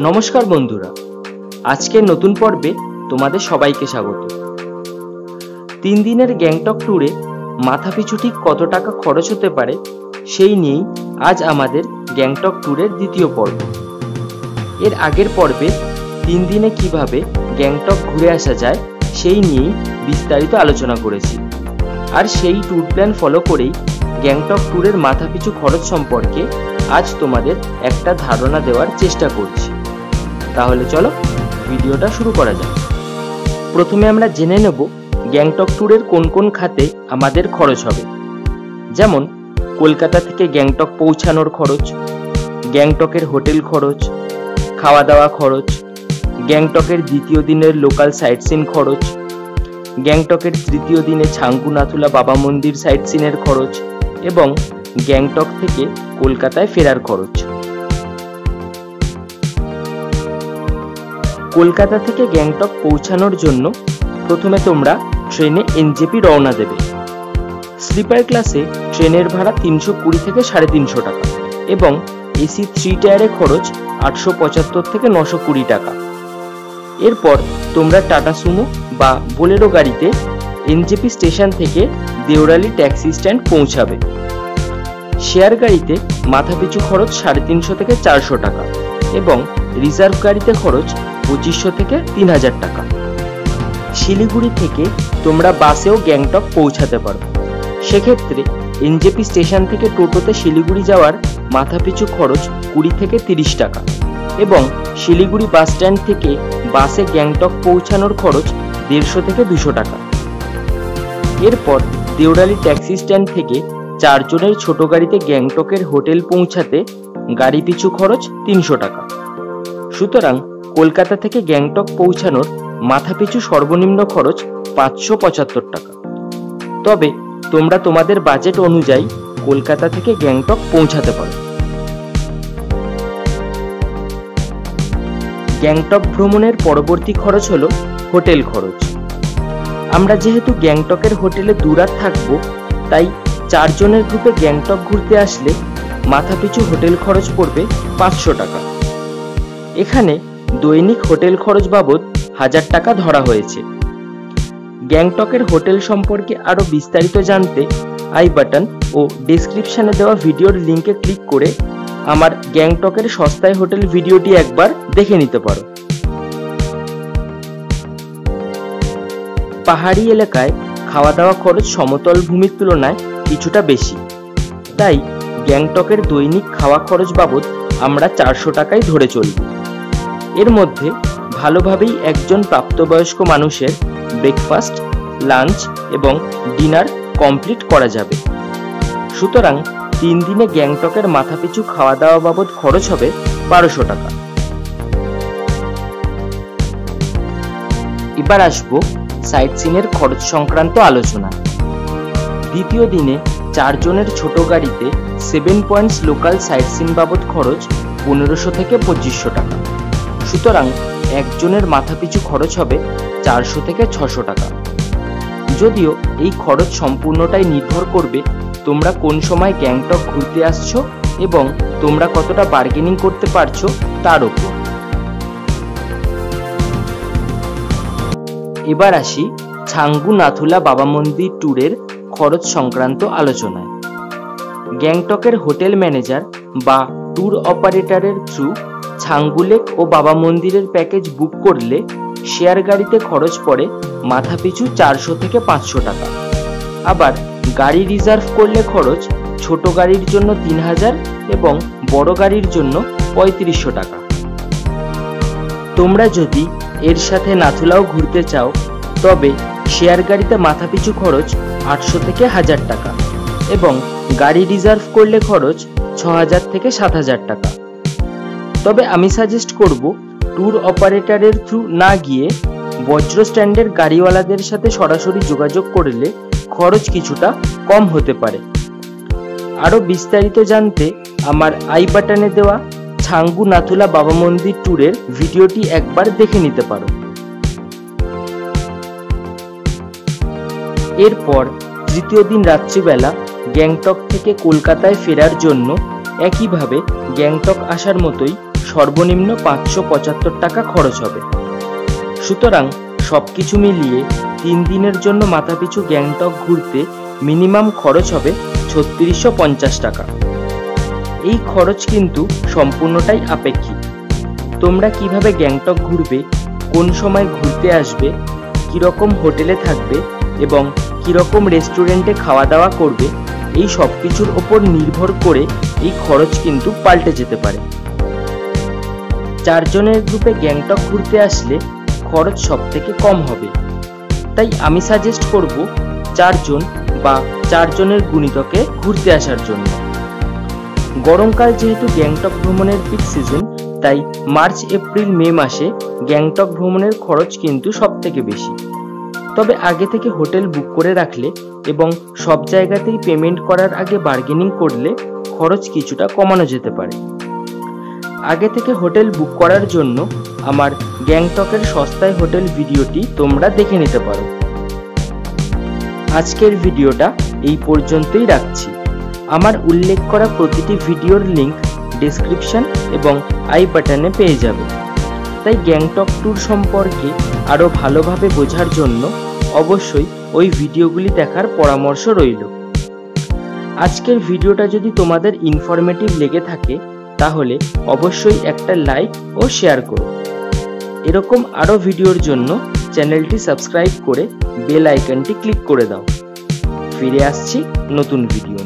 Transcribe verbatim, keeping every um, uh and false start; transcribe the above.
नमस्कार बंधुरा, आजके नतून पर्वे तोमादेर सबाइके स्वागत। तीन दिनेर गैंगटक टूरे माथा पिछु ठीक कत टाका खरच होते पारे सेई निये आज आमादेर गैंगटक टूरेर द्वितीय पर्व। एर आगेर पर्वे तीन दिने किभाबे गैंगटक घुरे आसा जाय सेई निये विस्तारित आलोचना करेछि आर सेई टूर प्लान फलो करेई गैंगटक टूरेर माथा पिछु खरच सम्पर्के आज तोमादेर एकटा धारणा देवार चेष्टा करछि। তাহলে চলো ভিডিওটা শুরু করা যাক। প্রথমে আমরা জেনে নেব গ্যাংটক ট্যুরের কোন কোন খাতে আমাদের খরচ হবে, যেমন কলকাতা থেকে গ্যাংটক পৌঁছানোর খরচ, গ্যাংটকের হোটেল খরচ, খাওয়া দাওয়া খরচ, গ্যাংটকের দ্বিতীয় দিনের লোকাল সাইটসিন খরচ, গ্যাংটকের তৃতীয় দিনে ছাঙ্গু নাথুলা বাবা মন্দির সাইটসিনের খরচ এবং গ্যাংটক থেকে কলকাতায় ফেরার খরচ। কলকাতা থেকে গ্যাংটক পৌঁছানোর জন্য প্রথমে তোমরা ট্রেনে এনজেপি রওনা দেবে। স্লিপার ক্লাসে ট্রেনের ভাড়া তিনশো কুড়ি থেকে সাড়ে তিনশো টাকা এবং এসি থ্রি টায়ারে খরচ আটশো পঁচাত্তর থেকে নশো কুড়ি টাকা। এরপর তোমরা টাটা সুমো বা বোলেরো গাড়িতে এনজেপি স্টেশন থেকে দেওরালি ট্যাক্সি স্ট্যান্ড পৌঁছাবে। শেয়ার গাড়িতে মাথাপিছু খরচ সাড়ে তিনশো থেকে চারশো টাকা এবং রিজার্ভ গাড়িতে খরচ পঁচিশশো থেকে তিন হাজার টাকা। শিলিগুড়ি থেকে তোমরা বাসেও গ্যাংটক পৌঁছাতে পারো। সেক্ষেত্রে এনজেপি স্টেশন থেকে টোটোতে শিলিগুড়ি যাওয়ার মাথাপিছু খরচ কুড়ি থেকে তিরিশ টাকা এবং শিলিগুড়ি বাস স্ট্যান্ড থেকে বাসে গ্যাংটক পৌঁছানোর খরচ দেড়শো থেকে দুশো টাকা। এরপর দেওরালি ট্যাক্সি স্ট্যান্ড থেকে চারজনের ছোট গাড়িতে গ্যাংটকের হোটেল পৌঁছাতে গাড়ি পিছু খরচ তিনশো টাকা। সুতরাং কলকাতা থেকে গ্যাংটক পৌঁছানোর মাথাপিছু সর্বনিম্ন খরচ পাঁচশো পঁচাত্তর টাকা। তবে তোমরা তোমাদের বাজেট অনুযায়ী কলকাতা থেকে গ্যাংটক পৌঁছাতে পারো। গ্যাংটক ভ্রমণের পরবর্তী খরচ হলো হোটেল খরচ। আমরা যেহেতু গ্যাংটকের হোটেলে দুরাত থাকবো, তাই চারজনের গ্রুপে গ্যাংটক ঘুরতে আসলে মাথাপিছু হোটেল খরচ পড়বে পাঁচশো টাকা। এখানে দৈনিক হোটেল খরচ বাবদ হাজার টাকা ধরা হয়েছে। গ্যাংটকের হোটেল সম্পর্কে আরও বিস্তারিত জানতে আই বাটন ও ডেসক্রিপশানে দেওয়া ভিডিওর লিঙ্কে ক্লিক করে আমার গ্যাংটকের সস্তায় হোটেল ভিডিওটি একবার দেখে নিতে পারো। পাহাড়ি এলাকায় খাওয়া দাওয়া খরচ সমতল ভূমির তুলনায় কিছুটা বেশি, তাই গ্যাংটকের দৈনিক খাওয়া খরচ বাবদ আমরা চারশো টাকাই ধরে চলব। এর মধ্যে ভালোভাবেই একজন প্রাপ্তবয়স্ক মানুষের ব্রেকফাস্ট, লাঞ্চ এবং ডিনার কমপ্লিট করা যাবে। সুতরাং তিন দিনে গ্যাংটকের মাথাপিছু খাওয়া দাওয়া বাবদ খরচ হবে বারোশো টাকা। এবার আসবো সাইট সিনের খরচ সংক্রান্ত আলোচনা। দ্বিতীয় দিনে চারজনের ছোট গাড়িতে seven points local sight seen বাবদ খরচ পনেরোশো থেকে পঁচিশশো টাকা। সুতরাং একজনের মাথাপিছু খরচ হবে চারশো থেকে ছশো টাকা। যদিও এই খরচ সম্পূর্ণটাই নির্ভর করবে তোমরা কোন সময় গ্যাংটক ঘুরতে আসছো এবং তোমরা কতটা বার্গেনিং করতে পারছো তার উপর। এবার আসি ছাঙ্গু নাথুলা বাবা মন্দির ট্যুরের খরচ সংক্রান্ত আলোচনায়। গ্যাংটকের হোটেল ম্যানেজার বা ট্যুর অপারেটরের থ্রু ছাঙ্গুলেক ও বাবা মন্দিরের প্যাকেজ বুক করলে শেয়ার গাড়িতে খরচ পড়ে মাথাপিছু চারশো থেকে পাঁচশো টাকা। আবার গাড়ি রিজার্ভ করলে খরচ ছোট গাড়ির জন্য তিন হাজার এবং বড় গাড়ির জন্য পঁয়ত্রিশশো টাকা। তোমরা যদি এর সাথে নাথুলাও ঘুরতে চাও তবে শেয়ার গাড়িতে মাথাপিছু খরচ আটশো থেকে হাজার টাকা এবং গাড়ি রিজার্ভ করলে খরচ ছ হাজার থেকে সাত হাজার টাকা। তবে আমি সাজেস্ট করব ট্যুর অপারেটরের থ্রু না গিয়ে বজ্র স্ট্যান্ডের গাড়িওয়ালাদের সাথে সরাসরি যোগাযোগ করলে খরচ কিছুটা কম হতে পারে। আরও বিস্তারিত জানতে আমার আই বাটনে দেওয়া ছাঙ্গু নাথুলা বাবা মন্দির ট্যুরের ভিডিওটি একবার দেখে নিতে পারো। এরপর তৃতীয় দিন রাত্রিবেলা গ্যাংটক থেকে কলকাতায় ফেরার জন্য একইভাবে গ্যাংটক আসার মতোই सर्वनिम्न पाँचशो पचात्तर टाका खरच होबे। सूतरां सबकिछु मिलिए तीन दिनेर जोन्नो माथापिछु গ্যাংটক घुरते मिनिमाम खरच होबे छत्तीसशो पंचाश टाका। এই খরচ কিন্তু সম্পূর্ণটাই আপেক্ষিক। তোমরা কিভাবে গ্যাংটক ঘুরবে, কোন সময় ঘুরতে আসবে, কি রকম হোটেলে থাকবে এবং কি রকম রেস্টুরেন্টে খাওয়া দাওয়া করবে, এই সব কিছুর উপর নির্ভর করে এই খরচ কিন্তু পাল্টে যেতে পারে। চারজনের গ্রুপে গ্যাংটক ঘুরতে আসলে খরচ সবথেকে কম হবে, তাই আমি সাজেস্ট করব চারজন বা চারজনের গুণিতকে ঘুরতে আসার জন্য। গরমকাল যেহেতু গ্যাংটক ভ্রমণের পিক সিজন, তাই মার্চ এপ্রিল মে মাসে গ্যাংটক ভ্রমণের খরচ কিন্তু সবথেকে বেশি। তবে আগে থেকে হোটেল বুক করে রাখলে এবং সব জায়গাতেই পেমেন্ট করার আগে বার্গেনিং করলে খরচ কিছুটা কমানো যেতে পারে। আগে থেকে হোটেল বুক করার জন্য আমার গ্যাংটকের সস্তায় হোটেল ভিডিওটি তোমরা দেখে নিতে পারো। আজকের ভিডিওটা এই পর্যন্তই রাখছি। আমার উল্লেখ করা প্রতিটি ভিডিওর লিংক ডেসক্রিপশন এবং আই বাটনে পেয়ে যাবে। তাই গ্যাংটক ট্যুর সম্পর্কে আরও ভালোভাবে বোঝার জন্য অবশ্যই ওই ভিডিওগুলি দেখার পরামর্শ রইল। আজকের ভিডিওটা যদি তোমাদের ইনফরমেটিভ লেগে থাকে তাহলে অবশ্যই একটা লাইক ও শেয়ার করো। এরকম আরও ভিডিওর জন্য চ্যানেলটি সাবস্ক্রাইব করে বেল আইকনটি ক্লিক করে দাও। ফিরে আসছি নতুন ভিডিও।